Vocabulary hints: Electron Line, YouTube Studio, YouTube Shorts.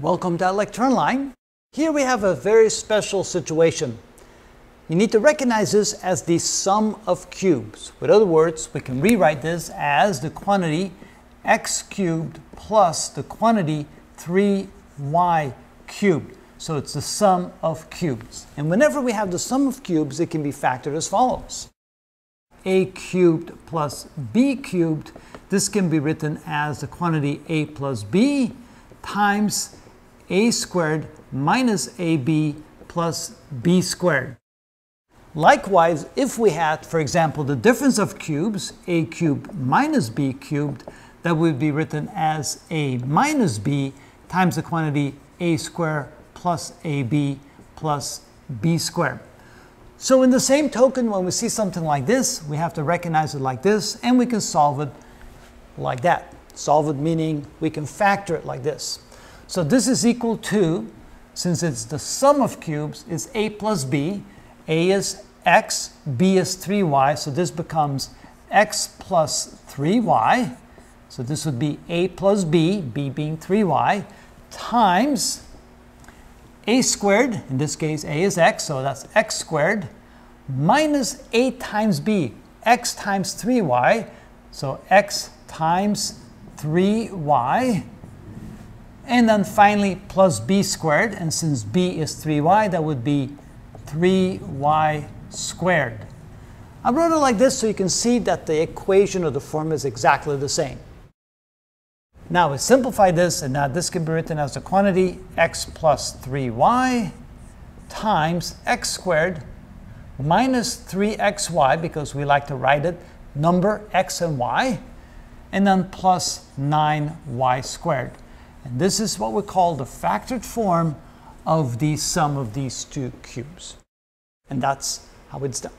Welcome to Electron Line. Here we have a very special situation. You need to recognize this as the sum of cubes. In other words, we can rewrite this as the quantity x cubed plus the quantity 3y cubed. So it's the sum of cubes. And whenever we have the sum of cubes, it can be factored as follows. A cubed plus b cubed. This can be written as the quantity a plus b times a squared minus ab plus b squared. Likewise, if we had, for example, the difference of cubes, a cubed minus b cubed, that would be written as a minus b times the quantity a squared plus ab plus b squared. So in the same token, when we see something like this, we have to recognize it like this, and we can solve it like that. Solve it meaning we can factor it like this. So this is equal to, since it's the sum of cubes, is a plus b. A is x, b is 3y, so this becomes x plus 3y. So this would be a plus b, b being 3y, times a squared, in this case a is x, so that's x squared, minus a times b, x times 3y, so x times 3y, and then finally plus b squared, and since b is 3y, that would be 3y squared. I wrote it like this so you can see that the equation of the form is exactly the same. Now we simplify this, and now this can be written as the quantity x plus 3y times x squared minus 3xy, because we like to write it number x and y, and then plus 9y squared. And this is what we call the factored form of the sum of these two cubes. And that's how it's done.